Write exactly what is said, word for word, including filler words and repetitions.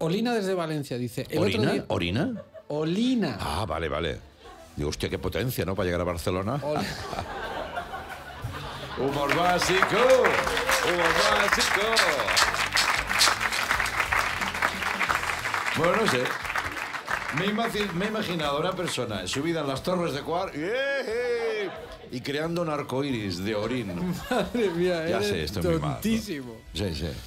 Olina desde Valencia dice... El ¿Orina? Otro día... ¿Orina? Olina. Ah, vale, vale. Digo, hostia, qué potencia, ¿no? Para llegar a Barcelona. Ol... ¡Humor básico! ¡Humor básico! Bueno, no sé. Me, imagino, me he imaginado a una persona subida en las torres de Cuar... ¡Eh! Y creando un arcoiris de orín. Madre mía, ya eres sé, esto tontísimo. Es mi mal, ¿no? Sí, sí.